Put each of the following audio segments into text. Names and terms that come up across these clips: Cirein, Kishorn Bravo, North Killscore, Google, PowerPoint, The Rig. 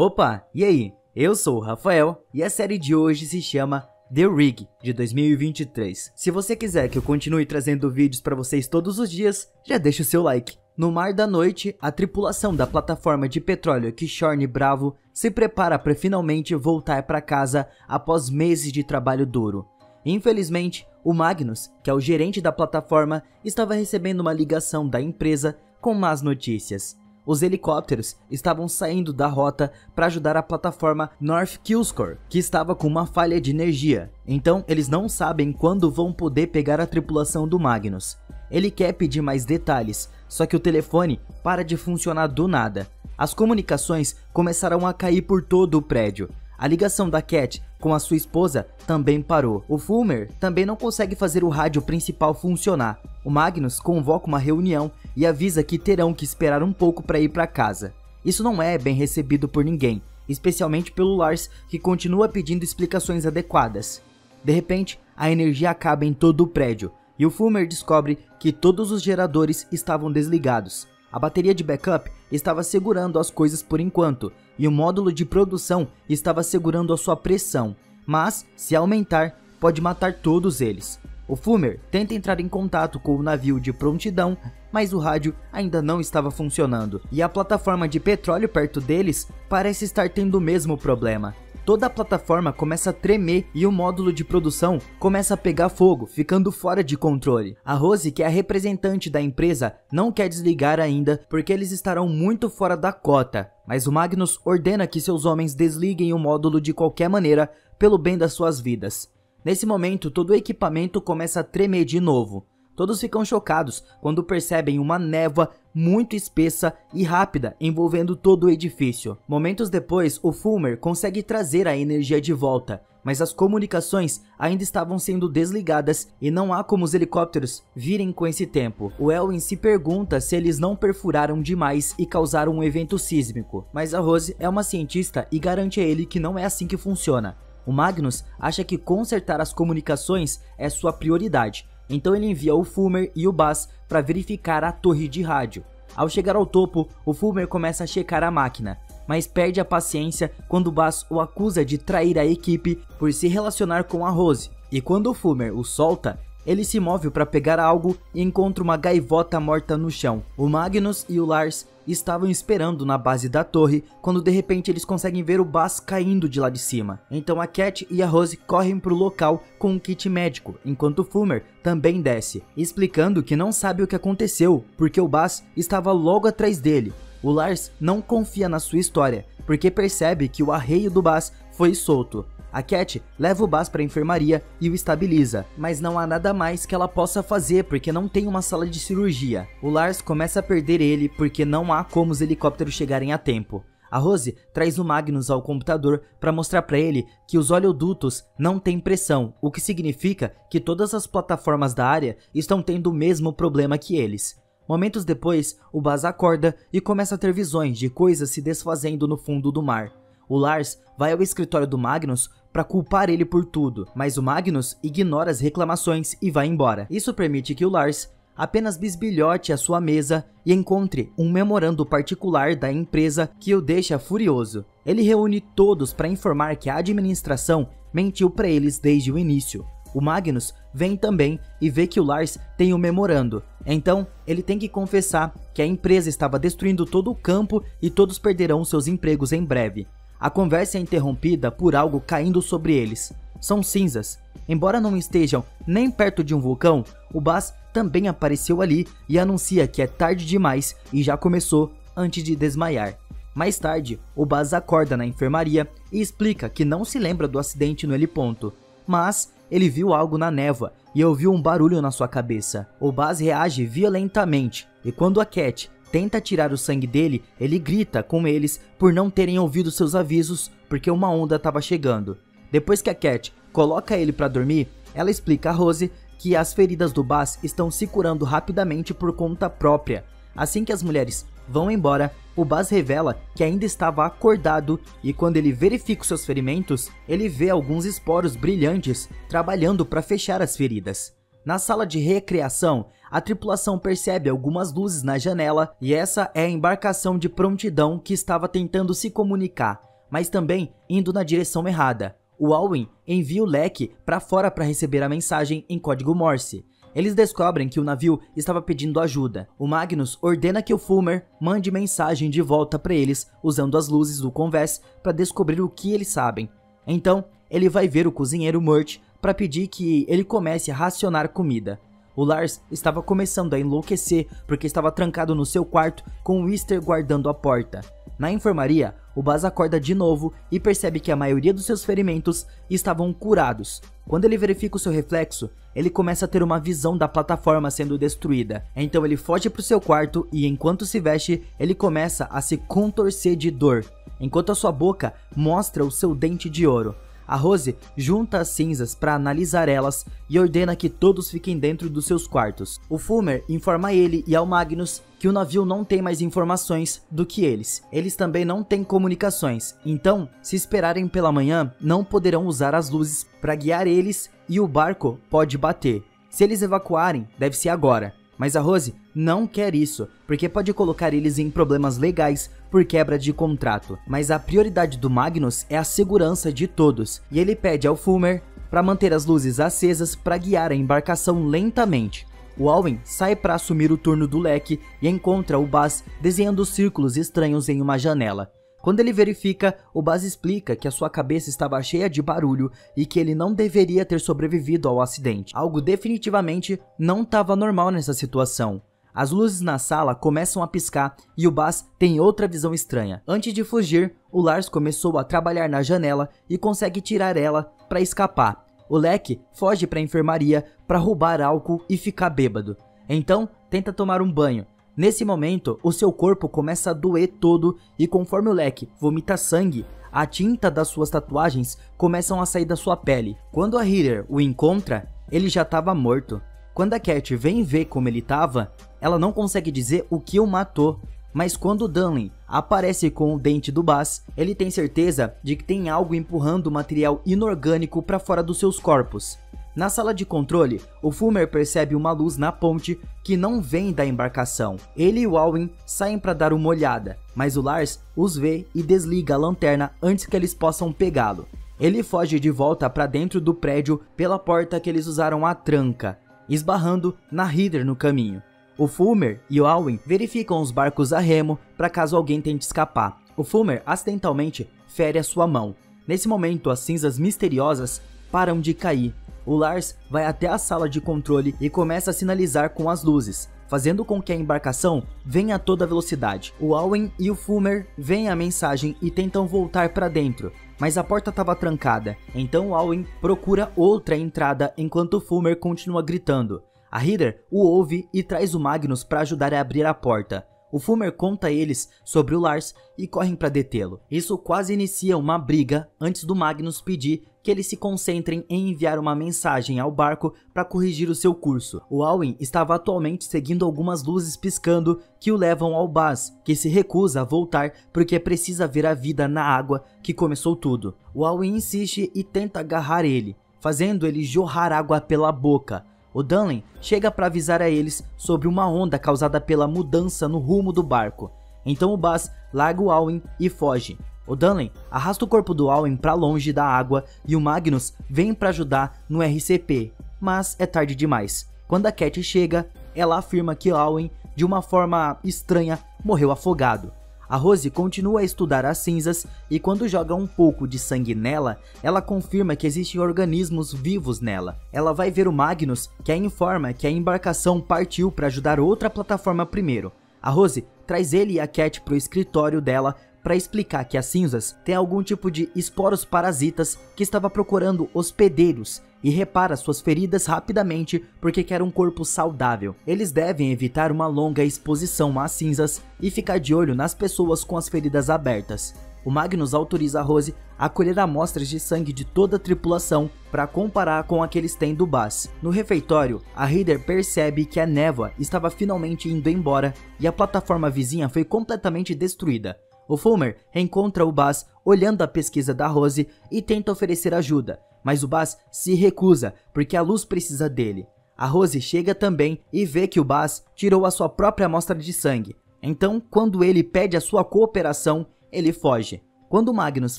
Opa, e aí? Eu sou o Rafael e a série de hoje se chama The Rig, de 2023. Se você quiser que eu continue trazendo vídeos para vocês todos os dias, já deixa o seu like. No mar da noite, a tripulação da plataforma de petróleo Kishorn Bravo se prepara para finalmente voltar para casa após meses de trabalho duro. Infelizmente, o Magnus, que é o gerente da plataforma, estava recebendo uma ligação da empresa com más notícias. Os helicópteros estavam saindo da rota para ajudar a plataforma North Killscore, que estava com uma falha de energia. Então, eles não sabem quando vão poder pegar a tripulação do Magnus. Ele quer pedir mais detalhes, só que o telefone para de funcionar do nada. As comunicações começaram a cair por todo o prédio. A ligação da Cat com a sua esposa também parou. O Fulmer também não consegue fazer o rádio principal funcionar. O Magnus convoca uma reunião e avisa que terão que esperar um pouco para ir para casa. Isso não é bem recebido por ninguém, especialmente pelo Lars, que continua pedindo explicações adequadas. De repente, a energia acaba em todo o prédio. E o Fulmer descobre que todos os geradores estavam desligados. A bateria de backup estava segurando as coisas por enquanto, e o módulo de produção estava segurando a sua pressão, mas, se aumentar, pode matar todos eles. O Fulmer tenta entrar em contato com o navio de prontidão, mas o rádio ainda não estava funcionando, e a plataforma de petróleo perto deles parece estar tendo o mesmo problema. Toda a plataforma começa a tremer e o módulo de produção começa a pegar fogo, ficando fora de controle. A Rose, que é a representante da empresa, não quer desligar ainda porque eles estarão muito fora da cota, mas o Magnus ordena que seus homens desliguem o módulo de qualquer maneira pelo bem das suas vidas. Nesse momento, todo o equipamento começa a tremer de novo. Todos ficam chocados quando percebem uma névoa muito espessa e rápida envolvendo todo o edifício. Momentos depois, o Fulmer consegue trazer a energia de volta, mas as comunicações ainda estavam sendo desligadas e não há como os helicópteros virem com esse tempo. O Elwin se pergunta se eles não perfuraram demais e causaram um evento sísmico, mas a Rose é uma cientista e garante a ele que não é assim que funciona. O Magnus acha que consertar as comunicações é sua prioridade. Então ele envia o Fulmer e o Bass para verificar a torre de rádio. Ao chegar ao topo, o Fulmer começa a checar a máquina, mas perde a paciência quando o Bass o acusa de trair a equipe por se relacionar com a Rose. E quando o Fulmer o solta, ele se move para pegar algo e encontra uma gaivota morta no chão. O Magnus e o Lars estavam esperando na base da torre, quando de repente eles conseguem ver o Bass caindo de lá de cima. Então a Cat e a Rose correm para o local com um kit médico, enquanto o Fulmer também desce, explicando que não sabe o que aconteceu, porque o Bass estava logo atrás dele. O Lars não confia na sua história, porque percebe que o arreio do Bass foi solto. A Cat leva o Bass para a enfermaria e o estabiliza, mas não há nada mais que ela possa fazer porque não tem uma sala de cirurgia. O Lars começa a perder ele porque não há como os helicópteros chegarem a tempo. A Rose traz o Magnus ao computador para mostrar para ele que os oleodutos não têm pressão, o que significa que todas as plataformas da área estão tendo o mesmo problema que eles. Momentos depois, o Bass acorda e começa a ter visões de coisas se desfazendo no fundo do mar. O Lars vai ao escritório do Magnus para culpar ele por tudo, mas o Magnus ignora as reclamações e vai embora. Isso permite que o Lars apenas bisbilhote a sua mesa e encontre um memorando particular da empresa que o deixa furioso. Ele reúne todos para informar que a administração mentiu para eles desde o início. O Magnus vem também e vê que o Lars tem um memorando, então ele tem que confessar que a empresa estava destruindo todo o campo e todos perderão seus empregos em breve. A conversa é interrompida por algo caindo sobre eles. São cinzas. Embora não estejam nem perto de um vulcão, o Bass também apareceu ali e anuncia que é tarde demais e já começou antes de desmaiar. Mais tarde, o Bass acorda na enfermaria e explica que não se lembra do acidente no heliponto, mas ele viu algo na névoa e ouviu um barulho na sua cabeça. O Bass reage violentamente e quando a Cat tenta tirar o sangue dele, ele grita com eles por não terem ouvido seus avisos porque uma onda estava chegando. Depois que a Cat coloca ele para dormir, ela explica a Rose que as feridas do Bass estão se curando rapidamente por conta própria. Assim que as mulheres vão embora, o Bass revela que ainda estava acordado e quando ele verifica os seus ferimentos, ele vê alguns esporos brilhantes trabalhando para fechar as feridas. Na sala de recreação, a tripulação percebe algumas luzes na janela e essa é a embarcação de prontidão que estava tentando se comunicar. mas também indo na direção errada. O Alwyn envia o leque para fora para receber a mensagem em código Morse. Eles descobrem que o navio estava pedindo ajuda. O Magnus ordena que o Fulmer mande mensagem de volta para eles, usando as luzes do convés para descobrir o que eles sabem. Então, ele vai ver o cozinheiro Murt para pedir que ele comece a racionar comida. O Lars estava começando a enlouquecer porque estava trancado no seu quarto com o Easter guardando a porta. Na enfermaria, o Baz acorda de novo e percebe que a maioria dos seus ferimentos estavam curados. Quando ele verifica o seu reflexo, ele começa a ter uma visão da plataforma sendo destruída. Então ele foge para o seu quarto e enquanto se veste, ele começa a se contorcer de dor, enquanto a sua boca mostra o seu dente de ouro. A Rose junta as cinzas para analisar elas e ordena que todos fiquem dentro dos seus quartos. O Fulmer informa a ele e ao Magnus que o navio não tem mais informações do que eles. Eles também não têm comunicações, então se esperarem pela manhã não poderão usar as luzes para guiar eles e o barco pode bater. Se eles evacuarem, deve ser agora. Mas a Rose não quer isso, porque pode colocar eles em problemas legais por quebra de contrato. Mas a prioridade do Magnus é a segurança de todos, e ele pede ao Fulmer para manter as luzes acesas para guiar a embarcação lentamente. O Alwyn sai para assumir o turno do leque e encontra o Baz desenhando círculos estranhos em uma janela. Quando ele verifica, o Baz explica que a sua cabeça estava cheia de barulho e que ele não deveria ter sobrevivido ao acidente. Algo definitivamente não estava normal nessa situação. As luzes na sala começam a piscar e o Baz tem outra visão estranha. Antes de fugir, o Lars começou a trabalhar na janela e consegue tirar ela para escapar. O leque foge para a enfermaria para roubar álcool e ficar bêbado. Então, tenta tomar um banho. Nesse momento, o seu corpo começa a doer todo e conforme o leque vomita sangue, a tinta das suas tatuagens começam a sair da sua pele. Quando a Heather o encontra, ele já estava morto. Quando a Cat vem ver como ele estava, ela não consegue dizer o que o matou. Mas quando o Dunley aparece com o dente do Baz, ele tem certeza de que tem algo empurrando material inorgânico para fora dos seus corpos. Na sala de controle, o Fulmer percebe uma luz na ponte que não vem da embarcação. Ele e o Alwyn saem para dar uma olhada, mas o Lars os vê e desliga a lanterna antes que eles possam pegá-lo. Ele foge de volta para dentro do prédio pela porta que eles usaram a tranca, esbarrando na Heather no caminho. O Fulmer e o Alwyn verificam os barcos a remo para caso alguém tente escapar. O Fulmer acidentalmente fere a sua mão. Nesse momento, as cinzas misteriosas param de cair. O Lars vai até a sala de controle e começa a sinalizar com as luzes, fazendo com que a embarcação venha a toda velocidade. O Alwyn e o Fulmer veem a mensagem e tentam voltar para dentro, mas a porta estava trancada, então o Alwyn procura outra entrada enquanto o Fulmer continua gritando. A Heather o ouve e traz o Magnus para ajudar a abrir a porta. O Fulmer conta a eles sobre o Lars e correm para detê-lo. Isso quase inicia uma briga antes do Magnus pedir que eles se concentrem em enviar uma mensagem ao barco para corrigir o seu curso. O Alwyn estava atualmente seguindo algumas luzes piscando que o levam ao Baz, que se recusa a voltar porque precisa ver a vida na água que começou tudo. O Alwyn insiste e tenta agarrar ele, fazendo ele jorrar água pela boca. O Dunley chega para avisar a eles sobre uma onda causada pela mudança no rumo do barco. Então o Baz larga o Alwyn e foge. O Dunley arrasta o corpo do Alwyn para longe da água e o Magnus vem para ajudar no RCP, mas é tarde demais. Quando a Cat chega, ela afirma que Alwyn, de uma forma estranha, morreu afogado. A Rose continua a estudar as cinzas e quando joga um pouco de sangue nela, ela confirma que existem organismos vivos nela. Ela vai ver o Magnus, que a informa que a embarcação partiu para ajudar outra plataforma primeiro. A Rose traz ele e a Cat para o escritório dela para explicar que as cinzas têm algum tipo de esporos parasitas que estava procurando hospedeiros e repara suas feridas rapidamente porque quer um corpo saudável. Eles devem evitar uma longa exposição às cinzas e ficar de olho nas pessoas com as feridas abertas. O Magnus autoriza a Rose a colher amostras de sangue de toda a tripulação para comparar com a que eles têm do Baz. No refeitório, a Heather percebe que a névoa estava finalmente indo embora e a plataforma vizinha foi completamente destruída. O Fulmer encontra o Baz olhando a pesquisa da Rose e tenta oferecer ajuda, mas o Baz se recusa porque a luz precisa dele. A Rose chega também e vê que o Baz tirou a sua própria amostra de sangue. Então, quando ele pede a sua cooperação, ele foge. Quando Magnus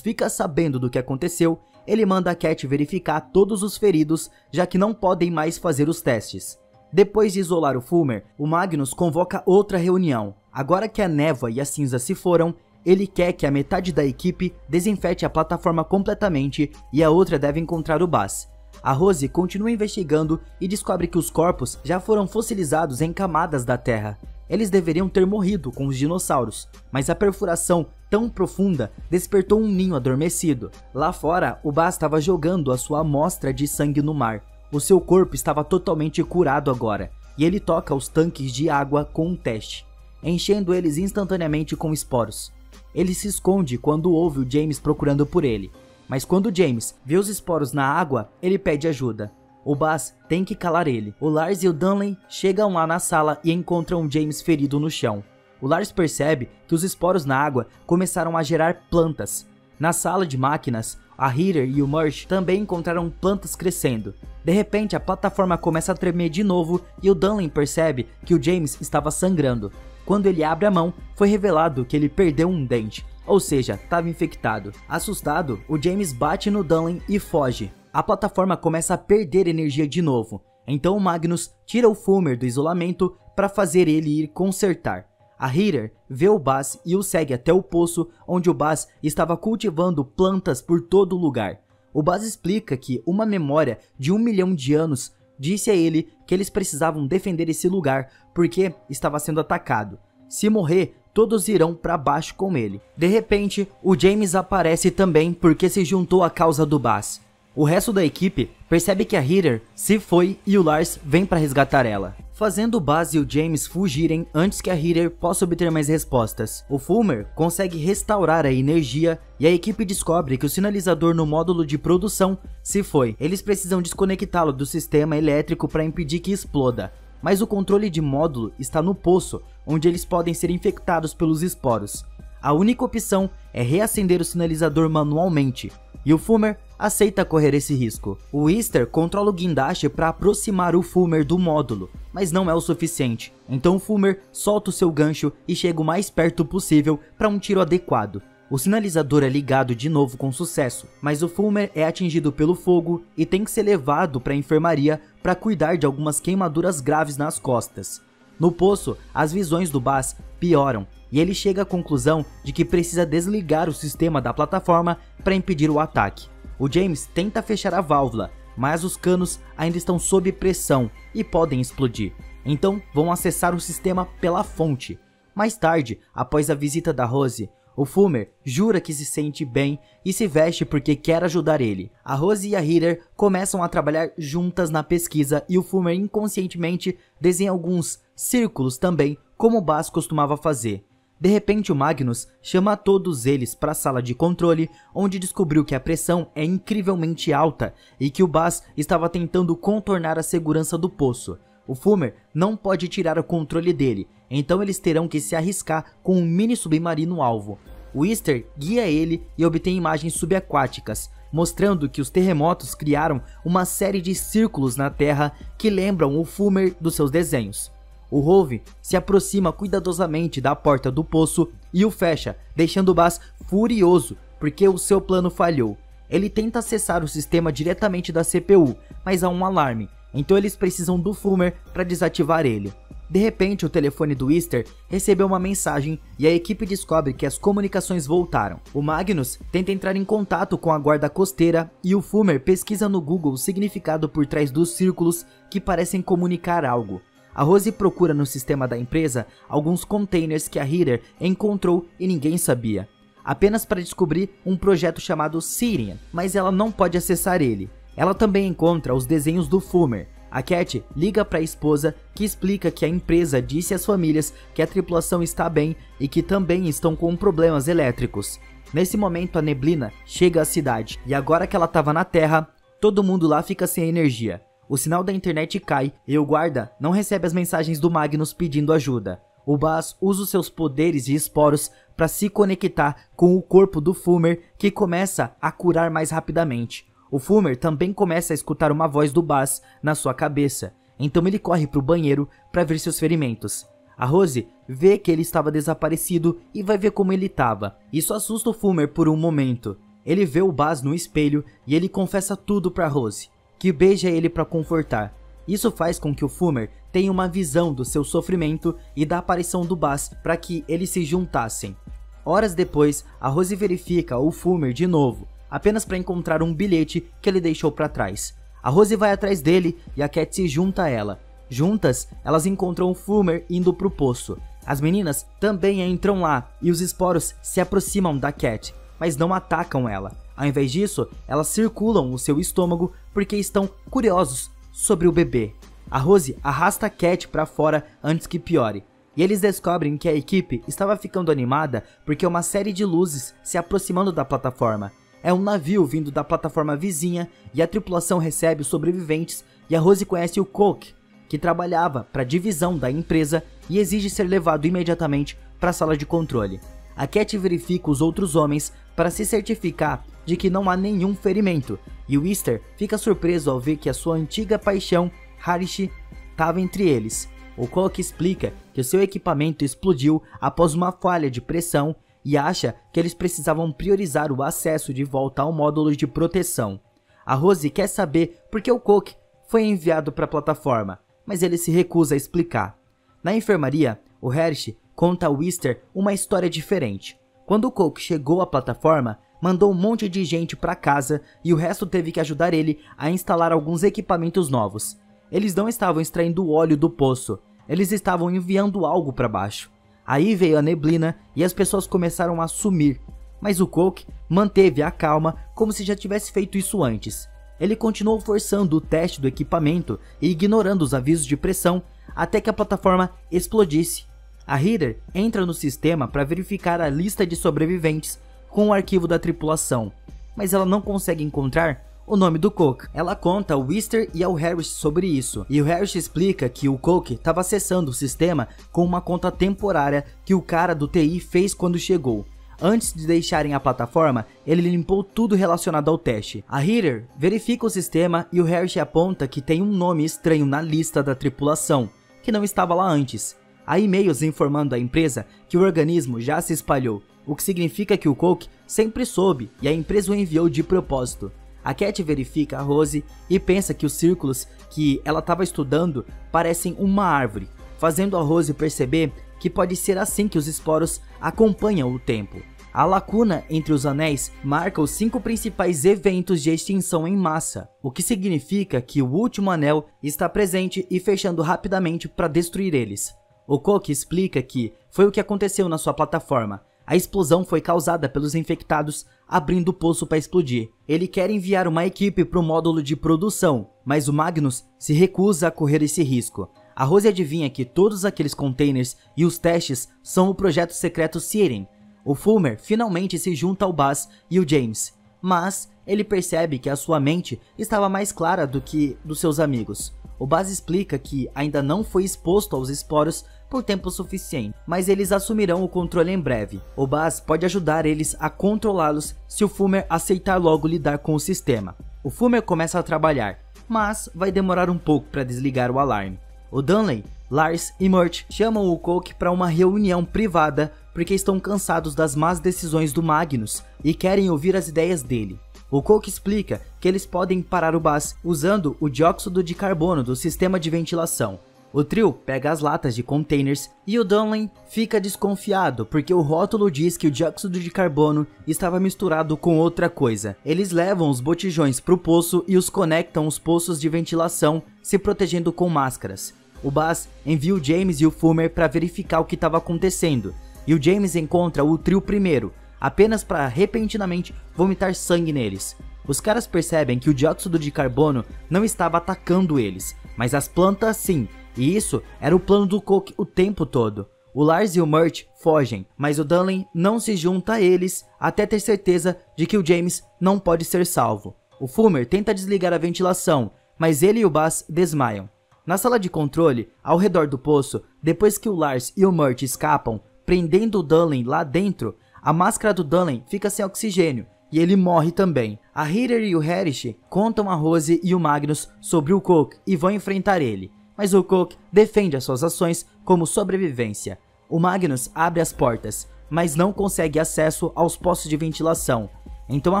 fica sabendo do que aconteceu, ele manda a Cat verificar todos os feridos, já que não podem mais fazer os testes. Depois de isolar o Fulmer, o Magnus convoca outra reunião. Agora que a névoa e a cinza se foram, ele quer que a metade da equipe desinfete a plataforma completamente e a outra deve encontrar o Bass. A Rose continua investigando e descobre que os corpos já foram fossilizados em camadas da terra. Eles deveriam ter morrido com os dinossauros, mas a perfuração tão profunda despertou um ninho adormecido. Lá fora, o Bass estava jogando a sua amostra de sangue no mar. O seu corpo estava totalmente curado agora, e ele toca os tanques de água com um teste, enchendo eles instantaneamente com esporos. Ele se esconde quando ouve o James procurando por ele, mas quando James vê os esporos na água, ele pede ajuda. O Bass tem que calar ele. O Lars e o Dunley chegam lá na sala e encontram James ferido no chão. O Lars percebe que os esporos na água começaram a gerar plantas. Na sala de máquinas, a Heater e o Marsh também encontraram plantas crescendo. De repente, a plataforma começa a tremer de novo e o Dunley percebe que o James estava sangrando. Quando ele abre a mão, foi revelado que ele perdeu um dente, ou seja, estava infectado. Assustado, o James bate no Dunley e foge. A plataforma começa a perder energia de novo, então o Magnus tira o Fulmer do isolamento para fazer ele ir consertar. A Heater vê o Bass e o segue até o poço, onde o Bass estava cultivando plantas por todo lugar. O Bass explica que uma memória de 1 milhão de anos disse a ele que eles precisavam defender esse lugar porque estava sendo atacado. Se morrer, todos irão para baixo com ele. De repente, o James aparece também porque se juntou à causa do Bass. O resto da equipe percebe que a Heater se foi e o Lars vem para resgatar ela, fazendo o Bass e o James fugirem antes que a Heater possa obter mais respostas. O Fulmer consegue restaurar a energia e a equipe descobre que o sinalizador no módulo de produção se foi. Eles precisam desconectá-lo do sistema elétrico para impedir que exploda, mas o controle de módulo está no poço, onde eles podem ser infectados pelos esporos. A única opção é reacender o sinalizador manualmente, e o Fulmer aceita correr esse risco. O Easter controla o guindaste para aproximar o Fulmer do módulo, mas não é o suficiente, então o Fulmer solta o seu gancho e chega o mais perto possível para um tiro adequado. O sinalizador é ligado de novo com sucesso, mas o Fulmer é atingido pelo fogo e tem que ser levado para a enfermaria para cuidar de algumas queimaduras graves nas costas. No poço, as visões do Bass pioram e ele chega à conclusão de que precisa desligar o sistema da plataforma para impedir o ataque. O James tenta fechar a válvula, mas os canos ainda estão sob pressão e podem explodir, então vão acessar o sistema pela fonte. Mais tarde, após a visita da Rose, o Fulmer jura que se sente bem e se veste porque quer ajudar ele. A Rose e a Heater começam a trabalhar juntas na pesquisa e o Fulmer inconscientemente desenha alguns círculos também, como o Bass costumava fazer. De repente, o Magnus chama todos eles para a sala de controle, onde descobriu que a pressão é incrivelmente alta e que o Bass estava tentando contornar a segurança do poço. O Fulmer não pode tirar o controle dele, então eles terão que se arriscar com um mini submarino alvo. O Easter guia ele e obtém imagens subaquáticas, mostrando que os terremotos criaram uma série de círculos na terra que lembram o Fulmer dos seus desenhos. O Rove se aproxima cuidadosamente da porta do poço e o fecha, deixando o Bass furioso porque o seu plano falhou. Ele tenta acessar o sistema diretamente da CPU, mas há um alarme, então eles precisam do Fulmer para desativar ele. De repente, o telefone do Easter recebeu uma mensagem e a equipe descobre que as comunicações voltaram. O Magnus tenta entrar em contato com a guarda costeira e o Fulmer pesquisa no Google o significado por trás dos círculos que parecem comunicar algo. A Rose procura no sistema da empresa alguns containers que a Heater encontrou e ninguém sabia, apenas para descobrir um projeto chamado Cirein, mas ela não pode acessar ele. Ela também encontra os desenhos do Fulmer. A Cat liga para a esposa, que explica que a empresa disse às famílias que a tripulação está bem e que também estão com problemas elétricos. Nesse momento, a neblina chega à cidade e agora que ela estava na Terra, todo mundo lá fica sem energia. O sinal da internet cai e o guarda não recebe as mensagens do Magnus pedindo ajuda. O Bass usa os seus poderes de esporos para se conectar com o corpo do Fulmer, que começa a curar mais rapidamente. O Fulmer também começa a escutar uma voz do Bass na sua cabeça, então ele corre para o banheiro para ver seus ferimentos. A Rose vê que ele estava desaparecido e vai ver como ele estava. Isso assusta o Fulmer por um momento. Ele vê o Baz no espelho e ele confessa tudo para Rose, que beija ele para confortar. Isso faz com que o Fulmer tenha uma visão do seu sofrimento e da aparição do Baz para que eles se juntassem. Horas depois, a Rose verifica o Fulmer de novo, apenas para encontrar um bilhete que ele deixou para trás. A Rose vai atrás dele e a Cat se junta a ela. Juntas, elas encontram o Fulmer indo pro poço. As meninas também entram lá e os esporos se aproximam da Cat, mas não atacam ela. Ao invés disso, elas circulam o seu estômago porque estão curiosos sobre o bebê. A Rose arrasta a Cat para fora antes que piore. E eles descobrem que a equipe estava ficando animada porque uma série de luzes se aproximando da plataforma. É um navio vindo da plataforma vizinha e a tripulação recebe os sobreviventes e a Rose conhece o Coke, que trabalhava para a divisão da empresa e exige ser levado imediatamente para a sala de controle. A Cat verifica os outros homens para se certificar de que não há nenhum ferimento e o Easter fica surpreso ao ver que a sua antiga paixão, Harish, estava entre eles. O Coke explica que seu equipamento explodiu após uma falha de pressão e acha que eles precisavam priorizar o acesso de volta ao módulo de proteção. A Rose quer saber por que o Coke foi enviado para a plataforma, mas ele se recusa a explicar. Na enfermaria, o Hersh conta a Wister uma história diferente. Quando o Coke chegou à plataforma, mandou um monte de gente para casa e o resto teve que ajudar ele a instalar alguns equipamentos novos. Eles não estavam extraindo o óleo do poço, eles estavam enviando algo para baixo. Aí veio a neblina e as pessoas começaram a sumir, mas o Coke manteve a calma como se já tivesse feito isso antes. Ele continuou forçando o teste do equipamento e ignorando os avisos de pressão até que a plataforma explodisse. A Heather entra no sistema para verificar a lista de sobreviventes com o arquivo da tripulação, mas ela não consegue encontrar o nome do Coke. Ela conta ao Easter e ao Harris sobre isso, e o Harris explica que o Coke estava acessando o sistema com uma conta temporária que o cara do TI fez quando chegou. Antes de deixarem a plataforma, ele limpou tudo relacionado ao teste. A Heather verifica o sistema e o Harris aponta que tem um nome estranho na lista da tripulação, que não estava lá antes. Há e-mails informando a empresa que o organismo já se espalhou, o que significa que o Coke sempre soube e a empresa o enviou de propósito. A Cat verifica a Rose e pensa que os círculos que ela estava estudando parecem uma árvore, fazendo a Rose perceber que pode ser assim que os esporos acompanham o tempo. A lacuna entre os anéis marca os 5 principais eventos de extinção em massa, o que significa que o último anel está presente e fechando rapidamente para destruir eles. O Coke explica que foi o que aconteceu na sua plataforma. A explosão foi causada pelos infectados abrindo o poço para explodir. Ele quer enviar uma equipe para o módulo de produção, mas o Magnus se recusa a correr esse risco. A Rose adivinha que todos aqueles containers e os testes são o projeto secreto Cirein. O Fulmer finalmente se junta ao Baz e o James, mas ele percebe que a sua mente estava mais clara do que dos seus amigos. O Baz explica que ainda não foi exposto aos esporos por tempo suficiente, mas eles assumirão o controle em breve. O Baz pode ajudar eles a controlá-los se o Fulmer aceitar logo lidar com o sistema. O Fulmer começa a trabalhar, mas vai demorar um pouco para desligar o alarme. O Dunley, Lars e Murt chamam o Coke para uma reunião privada porque estão cansados das más decisões do Magnus e querem ouvir as ideias dele. O Coke explica que eles podem parar o Baz usando o dióxido de carbono do sistema de ventilação. O trio pega as latas de containers e o Dunley fica desconfiado porque o rótulo diz que o dióxido de carbono estava misturado com outra coisa. Eles levam os botijões para o poço e os conectam aos poços de ventilação, se protegendo com máscaras. O Baz envia o James e o Fulmer para verificar o que estava acontecendo e o James encontra o trio primeiro, apenas para repentinamente vomitar sangue neles. Os caras percebem que o dióxido de carbono não estava atacando eles, mas as plantas sim, e isso era o plano do Coke o tempo todo. O Lars e o Murt fogem, mas o Dunley não se junta a eles até ter certeza de que o James não pode ser salvo. O Fulmer tenta desligar a ventilação, mas ele e o Baz desmaiam. Na sala de controle, ao redor do poço, depois que o Lars e o Murt escapam, prendendo o Dunley lá dentro, a máscara do Dunley fica sem oxigênio e ele morre também. A Heather e o Harish contam a Rose e o Magnus sobre o Coke e vão enfrentar ele, mas o Cook defende as suas ações como sobrevivência. O Magnus abre as portas, mas não consegue acesso aos postos de ventilação. Então a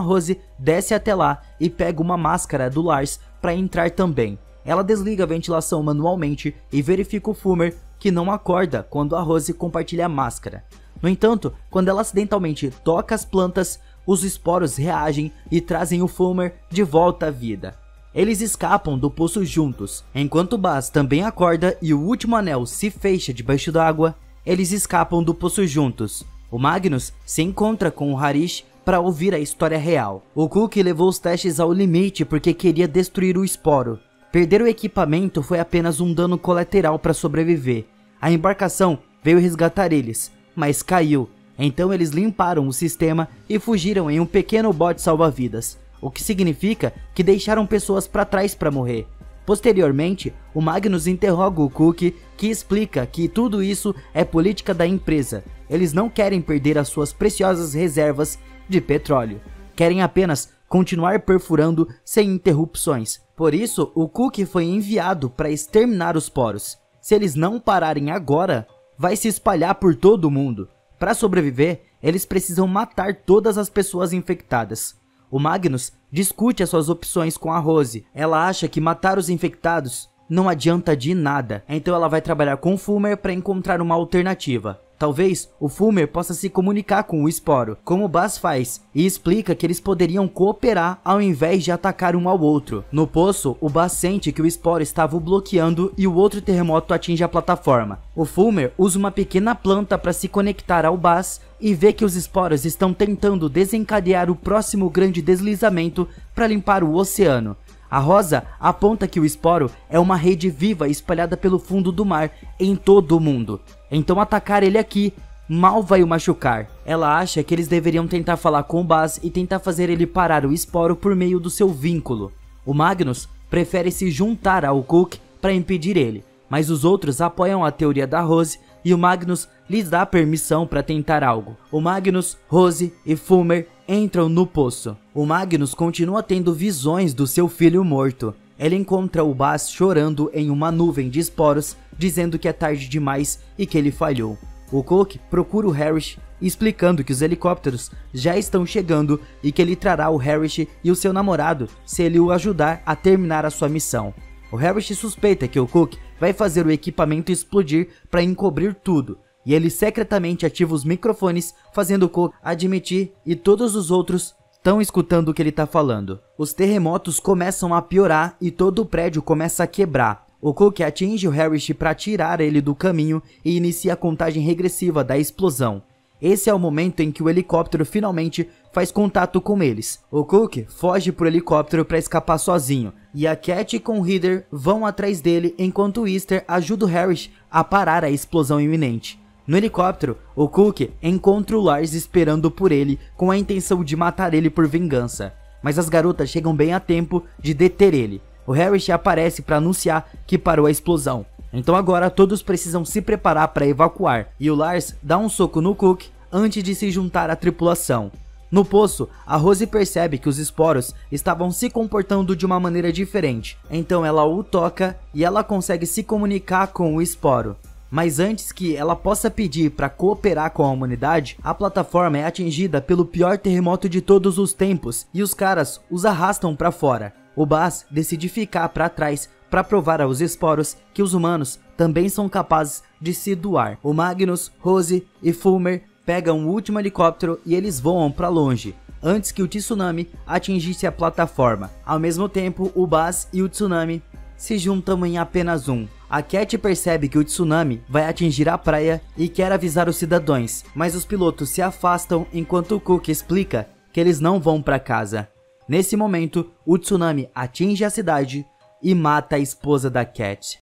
Rose desce até lá e pega uma máscara do Lars para entrar também. Ela desliga a ventilação manualmente e verifica o Fumer, que não acorda quando a Rose compartilha a máscara. No entanto, quando ela acidentalmente toca as plantas, os esporos reagem e trazem o Fulmer de volta à vida. Eles escapam do poço juntos. Enquanto Buzz também acorda e o último anel se fecha debaixo d'água, eles escapam do poço juntos. O Magnus se encontra com o Harish para ouvir a história real. O Cook levou os testes ao limite porque queria destruir o esporo. Perder o equipamento foi apenas um dano colateral para sobreviver. A embarcação veio resgatar eles, mas caiu. Então eles limparam o sistema e fugiram em um pequeno bote salva-vidas, o que significa que deixaram pessoas para trás para morrer. Posteriormente, o Magnus interroga o Cook, que explica que tudo isso é política da empresa. Eles não querem perder as suas preciosas reservas de petróleo. Querem apenas continuar perfurando sem interrupções. Por isso, o Cook foi enviado para exterminar os poros. Se eles não pararem agora, vai se espalhar por todo o mundo. Para sobreviver, eles precisam matar todas as pessoas infectadas. O Magnus discute as suas opções com a Rose. Ela acha que matar os infectados não adianta de nada, então ela vai trabalhar com o Fulmer para encontrar uma alternativa. Talvez o Fulmer possa se comunicar com o esporo, como o Buzz faz, e explica que eles poderiam cooperar ao invés de atacar um ao outro. No poço, o Buzz sente que o esporo estava o bloqueando e o outro terremoto atinge a plataforma. O Fulmer usa uma pequena planta para se conectar ao Buzz e vê que os esporos estão tentando desencadear o próximo grande deslizamento para limpar o oceano. A Rosa aponta que o esporo é uma rede viva espalhada pelo fundo do mar em todo o mundo. Então atacar ele aqui mal vai o machucar. Ela acha que eles deveriam tentar falar com o Buzz e tentar fazer ele parar o esporo por meio do seu vínculo. O Magnus prefere se juntar ao Cook para impedir ele, mas os outros apoiam a teoria da Rose e o Magnus lhes dá permissão para tentar algo. O Magnus, Rose e Fulmer entram no poço. O Magnus continua tendo visões do seu filho morto. Ele encontra o Buzz chorando em uma nuvem de esporos, dizendo que é tarde demais e que ele falhou. O Cook procura o Harish, explicando que os helicópteros já estão chegando e que ele trará o Harish e o seu namorado se ele o ajudar a terminar a sua missão. O Harish suspeita que o Cook vai fazer o equipamento explodir para encobrir tudo, e ele secretamente ativa os microfones, fazendo o Cook admitir e todos os outros estão escutando o que ele está falando. Os terremotos começam a piorar e todo o prédio começa a quebrar. O Cook atinge o Harish para tirar ele do caminho e inicia a contagem regressiva da explosão. Esse é o momento em que o helicóptero finalmente faz contato com eles. O Cook foge pro helicóptero para escapar sozinho, e a Cat com o Heather vão atrás dele enquanto o Easter ajuda o Harish a parar a explosão iminente. No helicóptero, o Cook encontra o Lars esperando por ele com a intenção de matar ele por vingança, mas as garotas chegam bem a tempo de deter ele. O Harish aparece para anunciar que parou a explosão. Então agora todos precisam se preparar para evacuar, e o Lars dá um soco no Cook antes de se juntar à tripulação. No poço, a Rose percebe que os esporos estavam se comportando de uma maneira diferente, então ela o toca e ela consegue se comunicar com o esporo. Mas antes que ela possa pedir para cooperar com a humanidade, a plataforma é atingida pelo pior terremoto de todos os tempos e os caras os arrastam para fora. O Buzz decide ficar para trás para provar aos esporos que os humanos também são capazes de se doar. O Magnus, Rose e Fulmer pegam o último helicóptero e eles voam para longe, antes que o tsunami atingisse a plataforma. Ao mesmo tempo, o Buzz e o tsunami se juntam em apenas um. A Cat percebe que o tsunami vai atingir a praia e quer avisar os cidadãos, mas os pilotos se afastam enquanto o Cook explica que eles não vão para casa. Nesse momento, o tsunami atinge a cidade e mata a esposa da Cat.